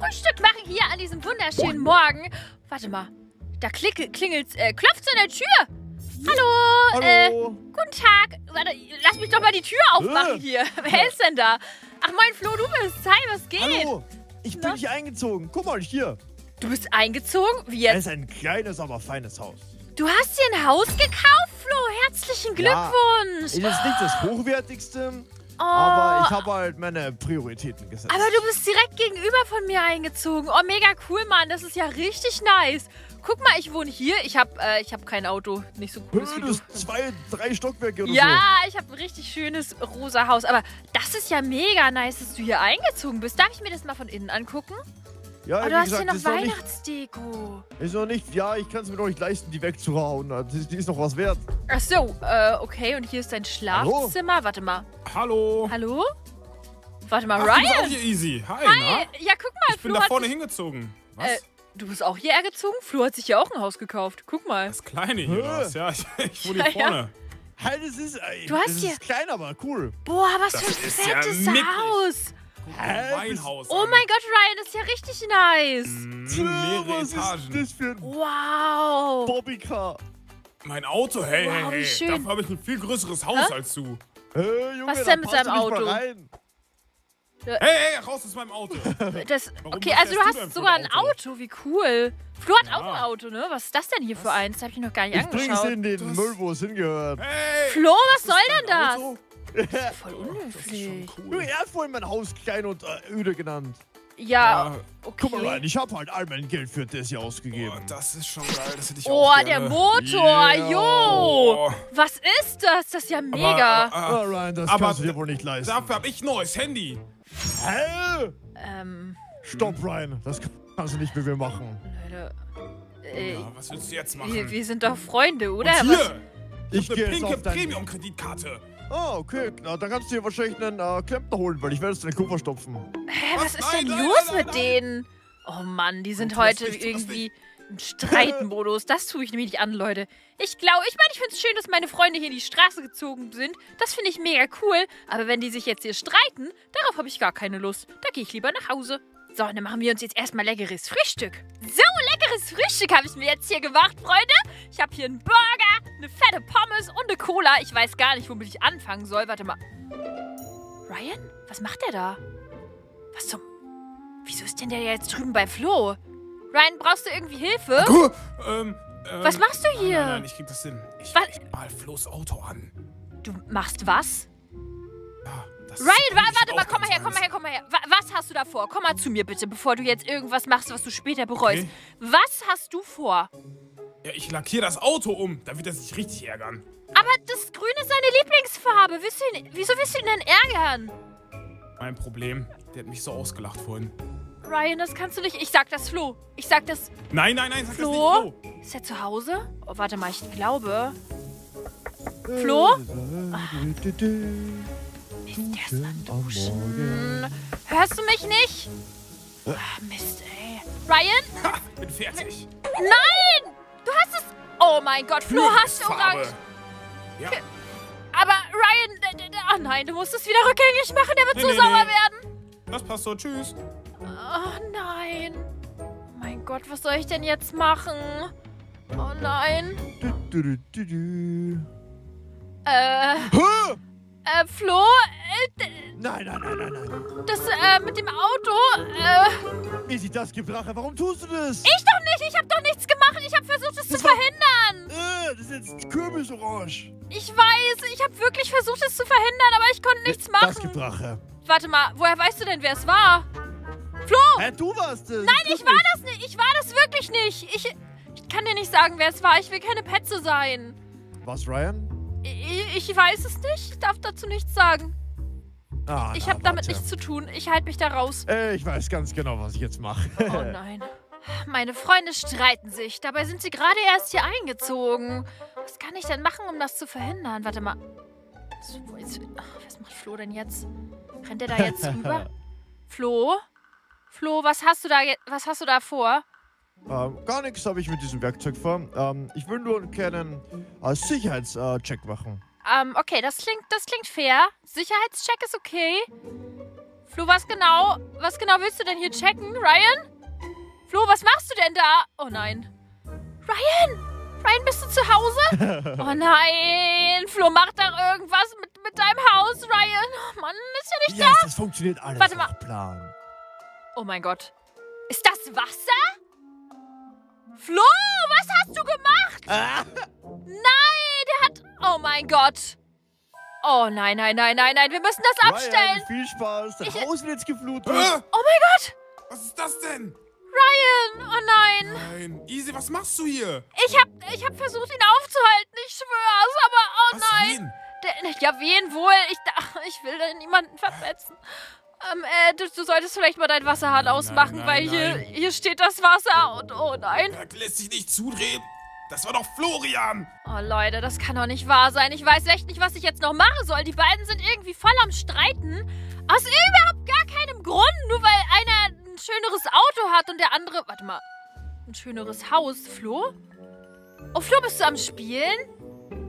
Frühstück machen hier an diesem wunderschönen Morgen. Warte mal, da klopft's an der Tür. Hallo, guten Tag. Warte, lass mich doch mal die Tür aufmachen hier. Wer ist denn da? Ach moin Flo, du bist. Hi, was geht? Hallo, ich bin hier eingezogen. Guck mal, hier. Du bist eingezogen? Wie jetzt? Das ist ein kleines, aber feines Haus. Du hast dir ein Haus gekauft, Flo. Herzlichen Glückwunsch. Ja, das ist nicht das Hochwertigste, aber ich habe halt meine Prioritäten gesetzt. Aber du bist direkt gegenüber von mir eingezogen. Oh, mega cool, Mann. Das ist ja richtig nice. Guck mal, ich wohne hier. Ich hab kein Auto. Nicht so cooles wie du. 2, 3 Stockwerke oder so. Ja, ich habe ein richtig schönes rosa Haus. Aber das ist ja mega nice, dass du hier eingezogen bist. Darf ich mir das mal von innen angucken? Ja, aber du hast ja noch Weihnachtsdeko. Ist noch nicht, ja, ich kann es mir noch nicht leisten, die wegzuhauen. Die ist noch was wert. Ach so, okay, und hier ist dein Schlafzimmer. Hallo? Warte mal. Hallo. Hallo? Warte mal, Ryan. Du bist auch hier, Easy. Hi, hi. Na? Ja, guck mal, ich bin da vorne hingezogen. Was? Du bist auch hierher gezogen? Flo hat sich ja auch ein Haus gekauft. Guck mal. Das kleine hier was, ja. Ich wohne hier vorne. Ja. Hey, das ist klein, aber cool. Boah, was das für ein fettes Haus. Weinhaus. Oh mein Gott, Ryan, das ist ja richtig nice. Was ist das für ein Bobbycar? Mein Auto, hey, wow, hey, hey. Dafür habe ich ein viel größeres Haus als du. Hey, Junge, was ist denn mit seinem Auto? Hey, hey, raus aus meinem Auto. Okay, also du hast sogar ein Auto, wie cool. Flo hat auch ein Auto, ne? Was ist das denn hier für eins? Das habe ich noch gar nicht angeschaut. Ich bring's in den Müll, wo es hingehört. Hey, Flo, was soll denn das? Das ist voll unhöflich. Cool. Er hat vorhin mein Haus klein und öde genannt. Ja, okay. Guck mal rein, ich habe halt all mein Geld für das hier ausgegeben. Oh, das ist schon geil, das hätte ich auch gerne. Der Motor, yo. Was ist das? Das ist ja mega. Aber, Ryan, das kannst du dir wohl nicht leisten. Dafür habe ich ein neues Handy. Hä? Stopp, Ryan, das kannst du nicht mit mir machen. Leute, was willst du jetzt machen? Wir sind doch Freunde, oder? Und hier, ich habe eine pinke Premium-Kreditkarte. Ah, okay. Na, dann kannst du dir wahrscheinlich einen Klempner holen, weil ich werde es in den Koffer stopfen. Hä, was ist denn los mit denen? Oh Mann, die sind heute irgendwie im Streitmodus. Das tue ich nämlich nicht an, Leute. Ich finde es schön, dass meine Freunde hier in die Straße gezogen sind. Das finde ich mega cool. Aber wenn die sich jetzt hier streiten, darauf habe ich gar keine Lust. Da gehe ich lieber nach Hause. So, dann machen wir uns jetzt erstmal leckeres Frühstück. So, leckeres Frühstück habe ich mir jetzt hier gemacht, Freunde. Ich habe hier einen Burger, eine fette Pommes und eine Cola. Ich weiß gar nicht, womit ich anfangen soll. Warte mal. Ryan? Was macht der da? Was zum... Wieso ist denn der jetzt drüben bei Flo? Ryan, brauchst du irgendwie Hilfe? Was machst du hier? Nein, nein, ich krieg das hin. Ich mal Flo's Auto an. Du machst was? Ja. Das Ryan, warte mal, komm mal her. Was hast du da vor? Komm mal zu mir bitte, bevor du jetzt irgendwas machst, was du später bereust. Okay. Was hast du vor? Ja, ich lackiere das Auto um, da wird er sich richtig ärgern. Aber das Grün ist seine Lieblingsfarbe. Wieso willst du ihn denn ärgern? Mein Problem, der hat mich so ausgelacht vorhin. Ryan, das kannst du nicht. Ich sag das Flo. Ich sag das... Nein, nein, nein, sag Flo? Das nicht Flo. Ist er zu Hause? Oh, warte mal, ich glaube... Flo? Ist der Duschen? Hörst du mich nicht? Ach, Mist, ey. Ryan? Ha, bin fertig. Nein! Du hast es... Oh mein Gott, Flo, hast du orange. Ja. Aber Ryan... Oh nein, du musst es wieder rückgängig machen. Der wird sauer werden. Das passt so. Tschüss. Oh nein. Oh mein Gott, was soll ich denn jetzt machen? Oh nein. Flo? Nein, nein, nein, nein, nein. Das, mit dem Auto, Easy, das gibt Rache. Warum tust du das? Ich doch nicht. Ich hab doch nichts gemacht. Ich hab versucht, es zu verhindern. Das ist jetzt Kürbisorange. Ich weiß. Ich hab wirklich versucht, es zu verhindern, aber ich konnte nichts machen. Das gibt Rache. Warte mal. Woher weißt du denn, wer es war? Flo! Hä, du warst es. Nein, ich war das nicht. Ich war das wirklich nicht. Ich kann dir nicht sagen, wer es war. Ich will keine Petze sein. Was, Ryan? Ich weiß es nicht. Ich darf dazu nichts sagen. Ich habe damit nichts zu tun. Ich halte mich da raus. Ich weiß ganz genau, was ich jetzt mache. Oh nein. Meine Freunde streiten sich. Dabei sind sie gerade erst hier eingezogen. Was kann ich denn machen, um das zu verhindern? Warte mal. Was macht Flo denn jetzt? Rennt der da jetzt rüber? Flo? Flo, was hast du da vor? Gar nichts habe ich mit diesem Werkzeug vor. Ich will nur einen kleinen Sicherheitscheck machen. Okay, das klingt fair. Sicherheitscheck ist okay. Flo, was genau willst du denn hier checken, Ryan? Flo, was machst du denn da? Oh nein. Ryan! Ryan, bist du zu Hause? Oh nein, Flo, mach da irgendwas mit deinem Haus, Ryan. Oh Mann, ist ja nicht da. Das funktioniert alles. Warte mal. Plan. Oh mein Gott. Ist das Wasser? Flo, was hast du gemacht? Nein, der hat... Oh mein Gott. Oh nein, nein, nein, nein, nein. Wir müssen das abstellen. Ryan, viel Spaß. Das Haus wird jetzt geflutet. Oh mein Gott. Was ist das denn? Ryan, oh nein. Nein. Isy, was machst du hier? Ich hab versucht, ihn aufzuhalten, ich schwör's, aber oh was, nein. Wen? Ja, wen wohl? Ich will da niemanden verletzen. Du solltest vielleicht mal dein Wasserhahn ausmachen, weil hier steht das Wasser und oh nein. Das lässt sich nicht zudrehen. Das war doch Florian. Oh Leute, das kann doch nicht wahr sein. Ich weiß echt nicht, was ich jetzt noch machen soll. Die beiden sind irgendwie voll am Streiten. Aus überhaupt gar keinem Grund, nur weil einer ein schöneres Auto hat und der andere... Warte mal. Ein schöneres Haus, Flo? Oh, Flo, bist du am Spielen?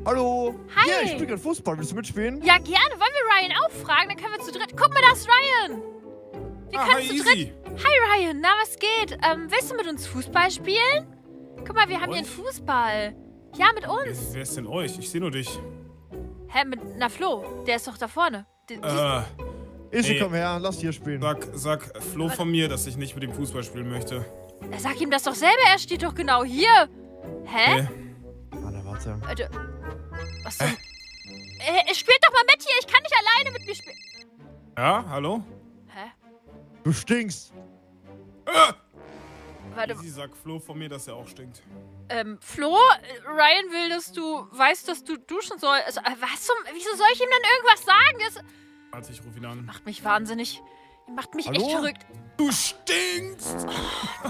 Hallo. Hi. Ja, ich spiele gerade Fußball. Willst du mitspielen? Ja, gerne. Wollen wir Ryan auch fragen? Dann können wir zu dritt... Guck mal, das ist Ryan. Wir können zu dritt... Hi, Ryan. Na, was geht? Willst du mit uns Fußball spielen? Guck mal, wir haben hier einen Fußball. Ja, mit uns. Wer ist denn euch? Ich sehe nur dich. Hä, mit... Na, Flo. Der ist doch da vorne. Isy, komm her. Lass hier spielen. Sag Flo von mir, dass ich nicht mit dem Fußball spielen möchte. Sag ihm das doch selber. Er steht doch genau hier. Hä? Warte, warte. Alter. Was denn? Spielt doch mal mit hier. Ich kann nicht alleine mit mir spielen. Ja, hallo? Hä? Du stinkst. Warte. Isy, sag Flo von mir, dass er auch stinkt. Flo? Ryan will, dass du weißt, dass du duschen sollst. Also, was zum... Wieso soll ich ihm dann irgendwas sagen? Das... Warte, ich rufe ihn an. Macht mich wahnsinnig. Macht mich echt verrückt. Du stinkst!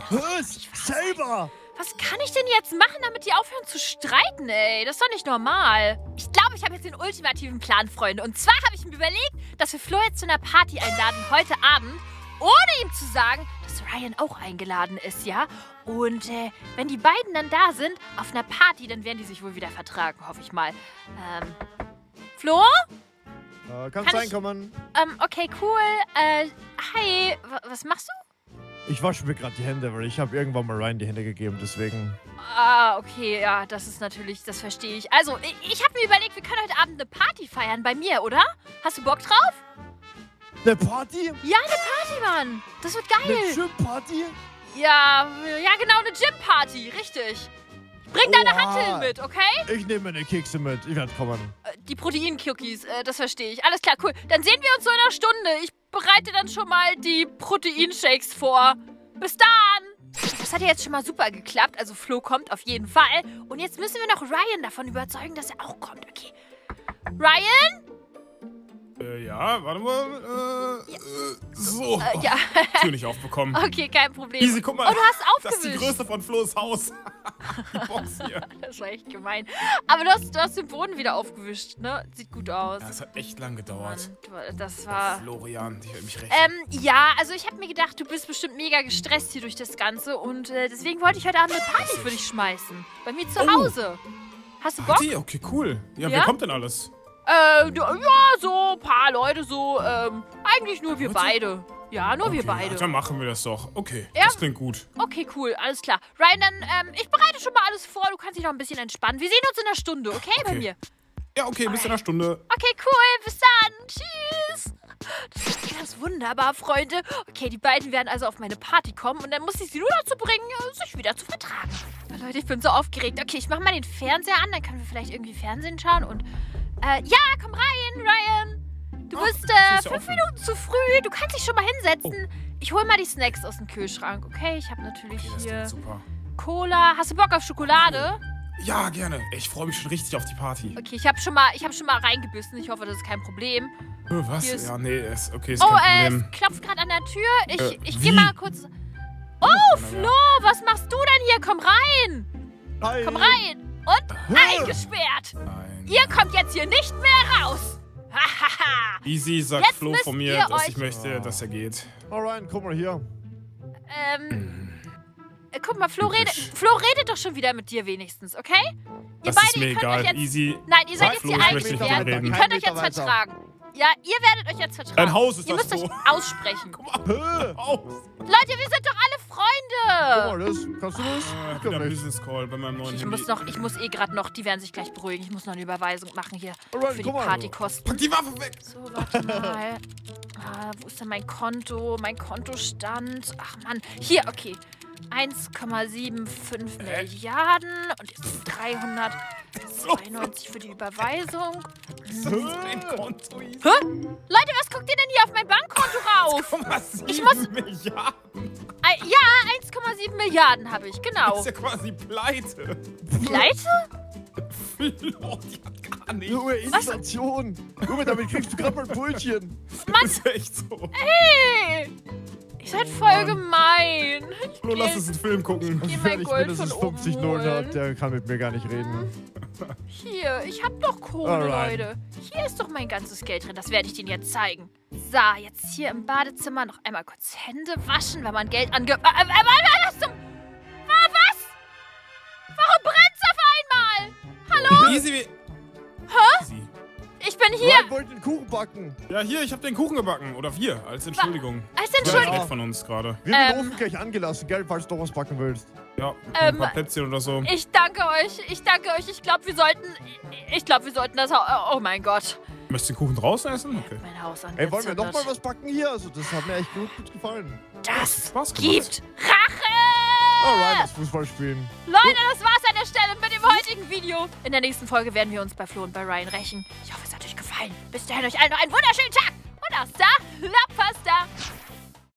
Hörst selber! Was kann ich denn jetzt machen, damit die aufhören zu streiten, ey? Das ist doch nicht normal. Ich glaube, ich habe jetzt den ultimativen Plan, Freunde. Und zwar habe ich mir überlegt, dass wir Flo jetzt zu einer Party einladen heute Abend, ohne ihm zu sagen, dass Ryan auch eingeladen ist, ja? Und wenn die beiden dann da sind, auf einer Party, dann werden die sich wohl wieder vertragen, hoffe ich mal. Flo? Kannst reinkommen. Okay, cool. Hi, was machst du? Ich wasche mir gerade die Hände, weil ich habe irgendwann mal Ryan die Hände gegeben, deswegen... Ah, okay, ja, das ist natürlich, das verstehe ich. Also, ich habe mir überlegt, wir können heute Abend eine Party feiern bei mir, oder? Hast du Bock drauf? Eine Party? Ja, eine Party, Mann. Das wird geil. Eine Gym-Party? Ja, genau, eine Gym-Party, richtig. Bring deine Hanteln mit, okay? Ich nehme meine Kekse mit, ich werde kommen. Die Protein-Cookies, das verstehe ich. Alles klar, cool. Dann sehen wir uns so in einer Stunde. Ich bereite dann schon mal die Proteinshakes vor. Bis dann! Das hat ja jetzt schon mal super geklappt. Also Flo kommt auf jeden Fall. Und jetzt müssen wir noch Ryan davon überzeugen, dass er auch kommt, okay? Ryan? Ja, warte mal. So. Ja. Tür nicht aufbekommen. Okay, kein Problem. Isy, guck mal. Oh, du hast aufgewischt. Das ist die Größe von Flo's Haus. Die Box hier. Das war echt gemein. Aber du hast den Boden wieder aufgewischt, ne? Sieht gut aus. Ja, das hat echt lang gedauert. Mann, das war... Florian, ich hör mich recht. Ja, also ich habe mir gedacht, du bist bestimmt mega gestresst hier durch das Ganze. Und deswegen wollte ich heute Abend eine Party für dich schmeißen. Bei mir zu Hause. Hast du Bock? Okay, cool. Ja, wer kommt denn alles? So ein paar Leute, eigentlich nur wir beide. Ja, nur wir beide. Dann machen wir das doch. Okay, das klingt gut. Okay, cool, alles klar. Ryan, dann, ich bereite schon mal alles vor. Du kannst dich noch ein bisschen entspannen. Wir sehen uns in einer Stunde, okay? Bei mir. Ja, okay, bis in einer Stunde. Okay, cool, bis dann. Tschüss. Das ist ganz wunderbar, Freunde. Okay, die beiden werden also auf meine Party kommen und dann muss ich sie nur dazu bringen, sich wieder zu vertragen. Aber Leute, ich bin so aufgeregt. Okay, ich mache mal den Fernseher an, dann können wir vielleicht irgendwie Fernsehen schauen und... ja, komm rein, Ryan. Du bist 5 Minuten zu früh. Du kannst dich schon mal hinsetzen. Ich hol mal die Snacks aus dem Kühlschrank, okay? Ich habe natürlich hier Cola. Hast du Bock auf Schokolade? Ja, gerne. Ich freue mich schon richtig auf die Party. Okay, ich hab schon mal reingebissen. Ich hoffe, das ist kein Problem. Was? Ist... Ja, nee, ist kein Problem. Es klopft gerade an der Tür. Ich gehe mal kurz... Oh, Flo, was machst du denn hier? Komm rein. Hi. Komm rein. Und eingesperrt. Nein. Ihr kommt jetzt hier nicht mehr raus. Isy, sagt Flo von mir, dass ich möchte, dass er geht. Alright, guck mal hier. Guck mal, Flo redet doch schon wieder mit dir wenigstens, okay? Ihr beide, ihr könnt euch jetzt... Isy, nein, ihr seid jetzt hier eingesperrt. Ihr könnt euch jetzt vertragen. Ja, ihr werdet euch jetzt vertrauen. Dein Haus ist ihr das müsst euch aussprechen. Guck mal. Leute, wir sind doch alle Freunde. Guck mal, das, kannst du das? Ich hab Business Call bei meinem neuen Handy. Ich muss eh gerade noch, die werden sich gleich beruhigen. Ich muss noch eine Überweisung machen hier für die Partykosten. Pack die Waffe weg. So, warte mal. Ah, wo ist denn mein Konto? Mein Kontostand. Ach Mann. Hier, okay. 1,75 Milliarden und jetzt 392 für die Überweisung. Hä? Leute, was guckt ihr denn hier auf mein Bankkonto rauf? 1,7 Milliarden? Ja, 1,7 Milliarden habe ich, genau. Das ist ja quasi pleite. Pleite? Oh, die hat gar nichts. Junge, Inflation. Junge, damit kriegst du gerade mal ein Brötchen. Mann. Das ist echt so. Ey. Ihr seid voll gemein. Nur lass uns einen Film gucken. Ich mein Gold wenn es 50 Noten hat, der kann mit mir gar nicht reden. Hier, ich hab doch Kohle, Leute. Hier ist doch mein ganzes Geld drin. Das werde ich denen jetzt zeigen. So, jetzt hier im Badezimmer noch einmal kurz Hände waschen, wenn man Geld ange... Was zum... Was? Warum brennt's auf einmal? Hallo? Easy. Hä? Easy. Ich bin hier. Ryan wollte den Kuchen backen. Ja, hier, ich habe den Kuchen gebacken. Oder wir, als Entschuldigung. Als Entschuldigung. Das ist von uns gerade. Wir haben den Ofen gleich angelassen, gell, falls du doch was backen willst. Ja, ein paar Plätzchen oder so. Ich danke euch, ich danke euch. Ich glaube, wir sollten das... Oh mein Gott. Möchtest du den Kuchen draußen essen? Okay. Mein Haus angezündet. Ey, wollen wir nochmal was backen hier? Also, das hat mir echt gut gefallen. Das gibt Rache! Alright, das Fußballspielen. Leute, das war's an der Stelle mit dem heutigen Video. In der nächsten Folge werden wir uns bei Flo und bei Ryan rächen. Ich hoffe, es hat euch gefallen. Bis dahin euch allen noch einen wunderschönen Tag. Und hasta la pasta.